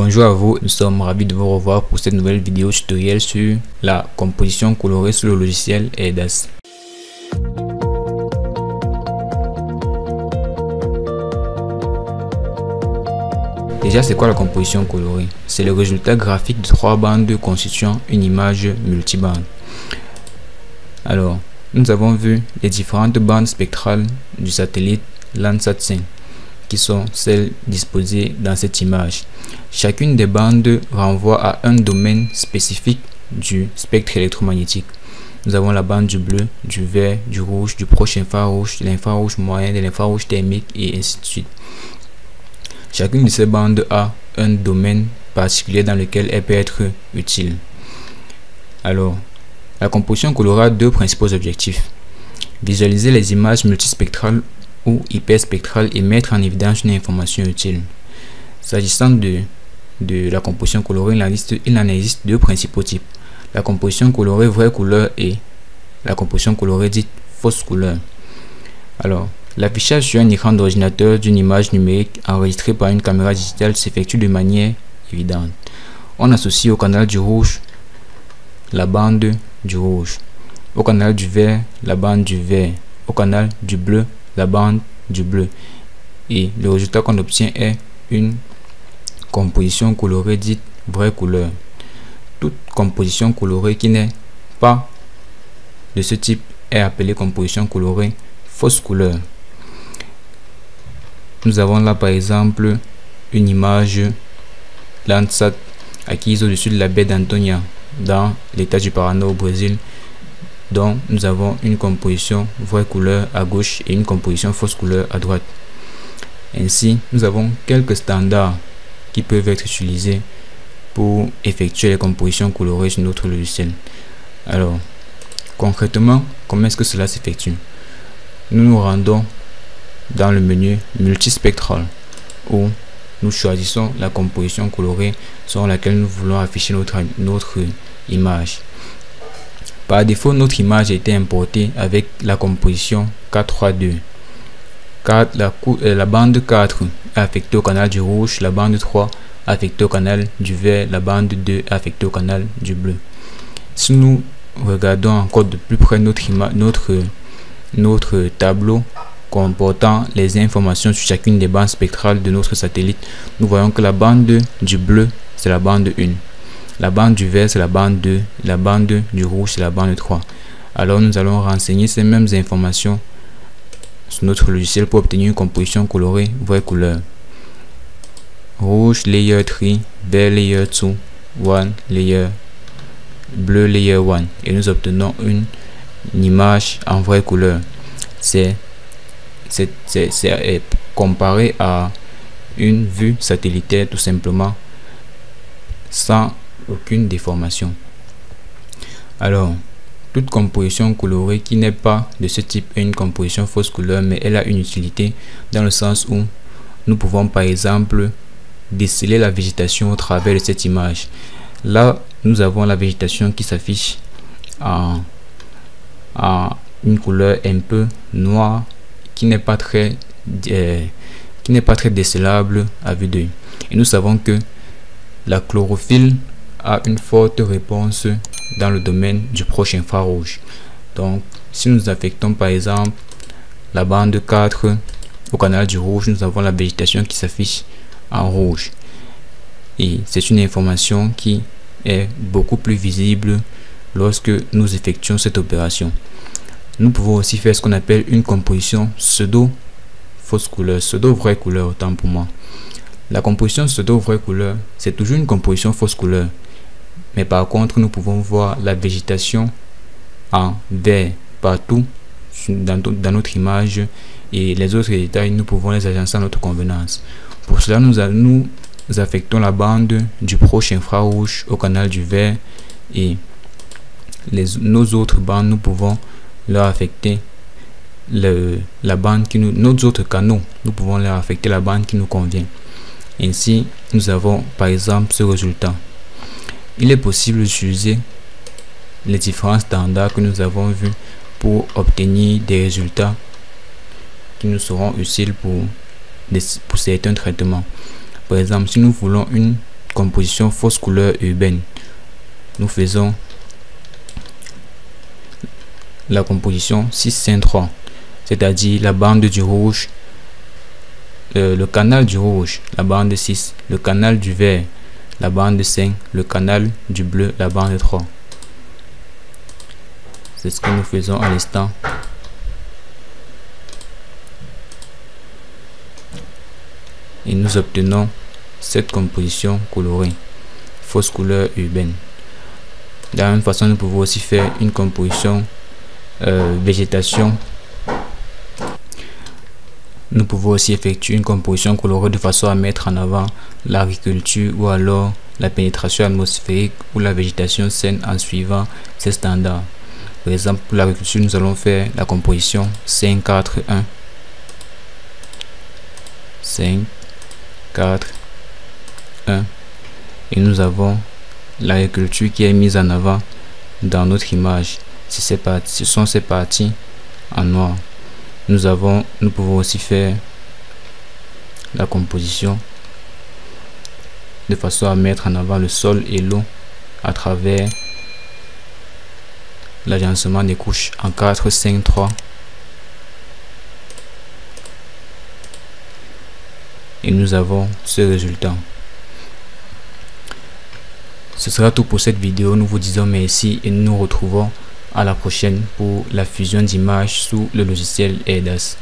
Bonjour à vous, nous sommes ravis de vous revoir pour cette nouvelle vidéo tutoriel sur la composition colorée sur le logiciel Erdas. Déjà, c'est quoi la composition colorée? C'est le résultat graphique de trois bandes constituant une image multibande. Alors, nous avons vu les différentes bandes spectrales du satellite Landsat 5, qui sont celles disposées dans cette image. Chacune des bandes renvoie à un domaine spécifique du spectre électromagnétique. Nous avons la bande du bleu, du vert, du rouge, du proche infrarouge, de l'infrarouge moyen, de l'infrarouge thermique et ainsi de suite. Chacune de ces bandes a un domaine particulier dans lequel elle peut être utile. Alors, la composition colorée a deux principaux objectifs. Visualiser les images multispectrales ou hyperspectrales et mettre en évidence une information utile. S'agissant de la composition colorée, il en existe deux principaux types. La composition colorée vraie couleur et la composition colorée dite fausse couleur. Alors, l'affichage sur un écran d'ordinateur d'une image numérique enregistrée par une caméra digitale s'effectue de manière évidente. On associe au canal du rouge la bande du rouge, au canal du vert la bande du vert, au canal du bleu la bande du bleu, et le résultat qu'on obtient est une composition colorée dite vraie couleur. Toute composition colorée qui n'est pas de ce type est appelée composition colorée fausse couleur. Nous avons là par exemple une image Landsat acquise au-dessus de la baie d'Antonia dans l'état du Paraná au Brésil, donc nous avons une composition vraie couleur à gauche et une composition fausse couleur à droite. Ainsi, nous avons quelques standards qui peuvent être utilisés pour effectuer les compositions colorées sur notre logiciel. Alors, concrètement, comment est-ce que cela s'effectue? Nous nous rendons dans le menu multispectral où nous choisissons la composition colorée sur laquelle nous voulons afficher notre image. Par défaut, notre image a été importée avec la composition 432. La bande 4 est affectée au canal du rouge, la bande 3 est affectée au canal du vert, la bande 2 est affectée au canal du bleu. Si nous regardons encore de plus près notre tableau comportant les informations sur chacune des bandes spectrales de notre satellite, nous voyons que la bande du bleu, c'est la bande 1. La bande du vert, c'est la bande 2. La bande du rouge, c'est la bande 3. Alors, nous allons renseigner ces mêmes informations sur notre logiciel pour obtenir une composition colorée vraie couleur. Rouge, layer 3. Vert, layer 2. Bleu, layer 1. Et nous obtenons une image en vraie couleur. C'est comparé à une vue satellitaire tout simplement, sans aucune déformation. Alors, toute composition colorée qui n'est pas de ce type est une composition fausse couleur, mais elle a une utilité dans le sens où nous pouvons par exemple déceler la végétation au travers de cette image. Là, nous avons la végétation qui s'affiche à une couleur un peu noire, qui n'est pas très décelable à vue d'œil. Et nous savons que la chlorophylle a une forte réponse dans le domaine du proche infrarouge. Donc, si nous affectons par exemple la bande 4 au canal du rouge, nous avons la végétation qui s'affiche en rouge. Et c'est une information qui est beaucoup plus visible lorsque nous effectuons cette opération. Nous pouvons aussi faire ce qu'on appelle une composition pseudo fausse couleur, pseudo vraie couleur autant pour moi. La composition pseudo vraie couleur, c'est toujours une composition fausse couleur, mais par contre nous pouvons voir la végétation en vert partout dans notre image, et les autres détails nous pouvons les agencer à notre convenance. Pour cela, nous affectons la bande du proche infrarouge au canal du vert, et nos autres bandes nous pouvons leur affecter la bande qui nous convient. Ainsi, nous avons par exemple ce résultat. Il est possible d'utiliser les différents standards que nous avons vus pour obtenir des résultats qui nous seront utiles pour certains traitements. Par exemple, si nous voulons une composition fausse couleur urbaine. Nous faisons la composition 653, c'est-à-dire la bande du rouge, le canal du rouge, la bande 6, le canal du vert, la bande 5, le canal du bleu, la bande 3. C'est ce que nous faisons à l'instant. Et nous obtenons cette composition colorée, fausse couleur urbaine. De la même façon, nous pouvons aussi faire une composition végétation. Nous pouvons aussi effectuer une composition colorée de façon à mettre en avant l'agriculture ou alors la pénétration atmosphérique ou la végétation saine en suivant ces standards. Par exemple, pour l'agriculture, nous allons faire la composition 5-4-1. 5-4-1. Et nous avons l'agriculture qui est mise en avant dans notre image. Ce sont ces parties en noir. Nous pouvons aussi faire la composition de façon à mettre en avant le sol et l'eau à travers l'agencement des couches en 4-5-3. Et nous avons ce résultat. Ce sera tout pour cette vidéo. Nous vous disons merci et nous nous retrouvons à la prochaine pour la fusion d'images sous le logiciel Erdas.